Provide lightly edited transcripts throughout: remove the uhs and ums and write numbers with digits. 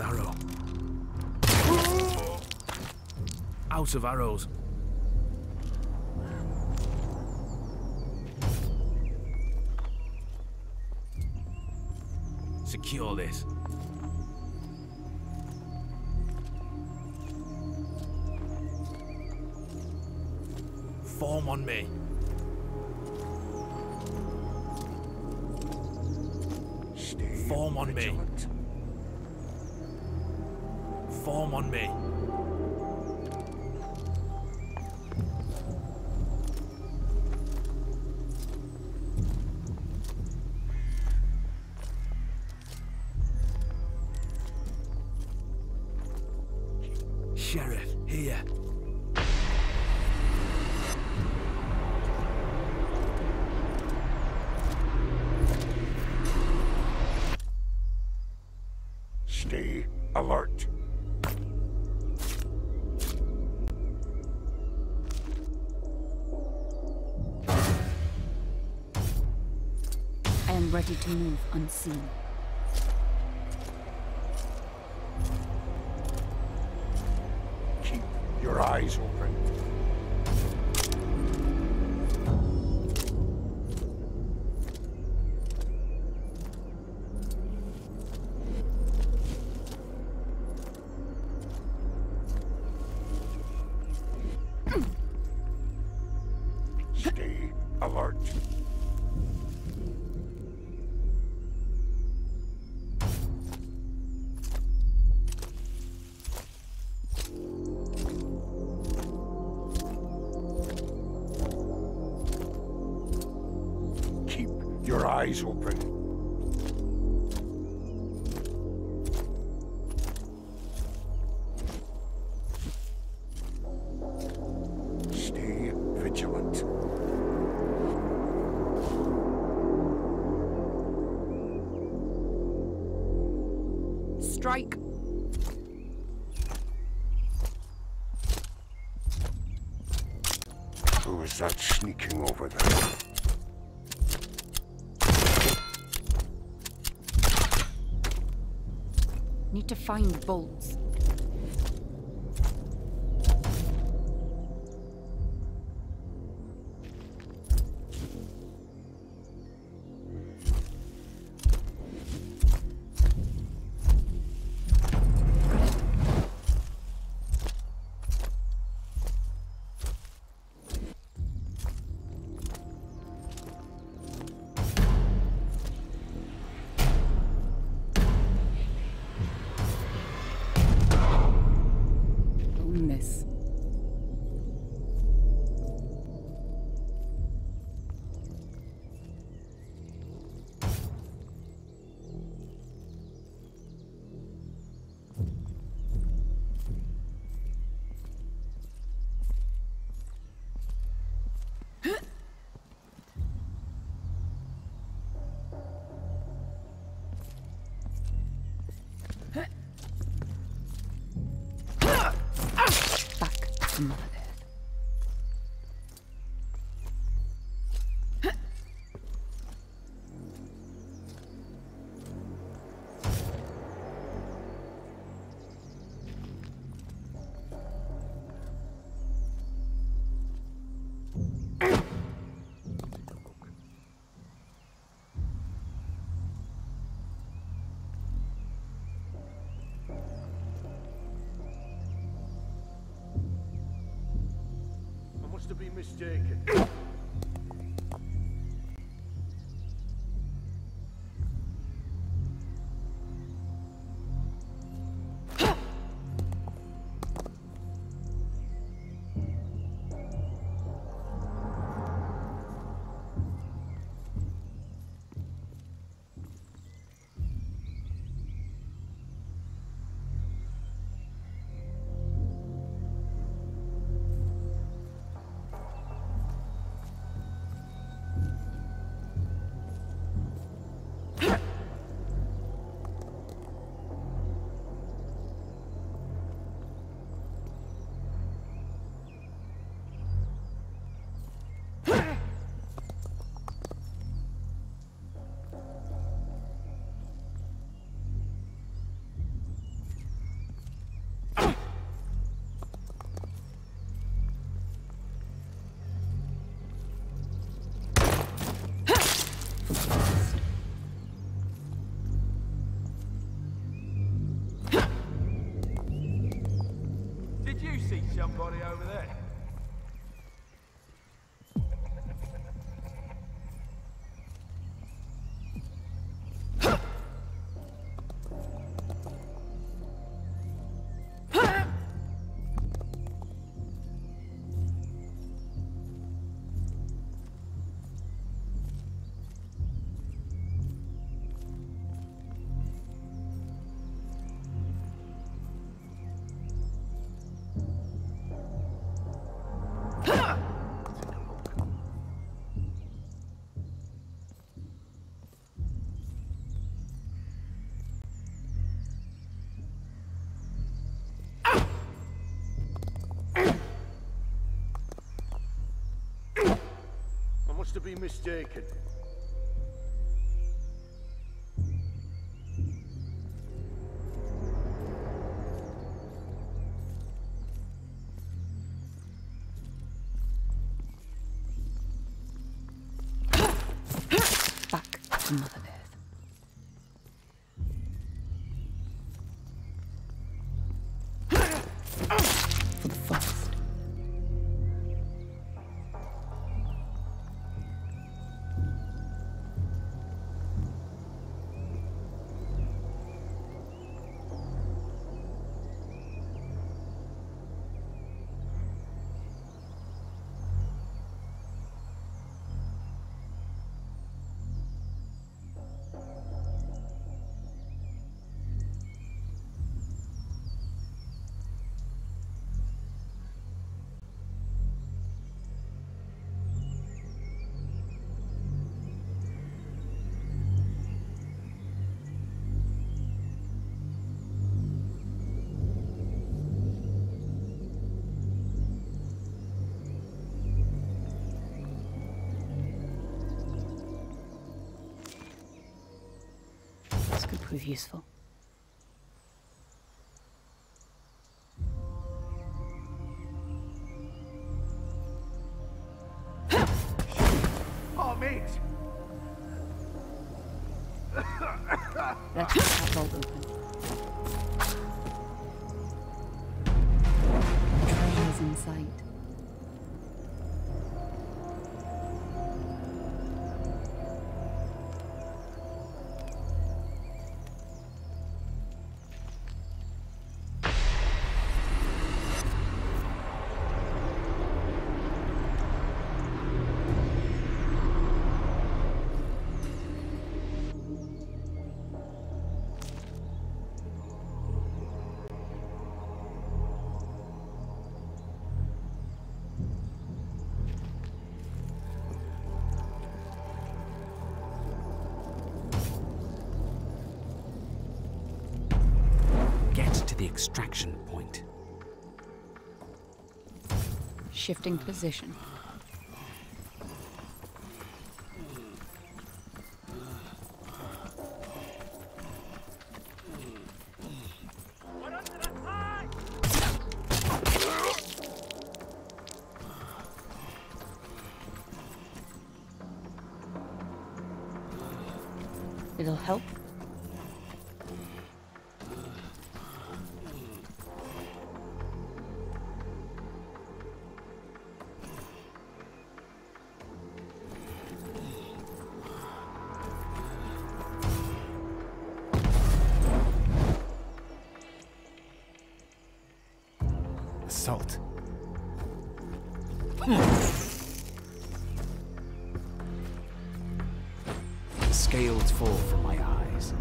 Arrow. Out of arrows. Secure this. Form on me. Form on me. Form on me. Sheriff, here. Stay alert. Ready to move unseen. Keep your eyes open. Stay alert. Your eyes open. Stay vigilant. Strike. Who is that sneaking over there? Need to find bolts. Mother. To be mistaken. Somebody over there. To be mistaken. Back to Mother Earth. Could prove useful. Oh, mate! Let's get that bolt open. Treasure's in sight. Extraction point. shifting position. It'll help. Assault. Scales fall from my eyes.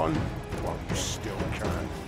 Run while you still can.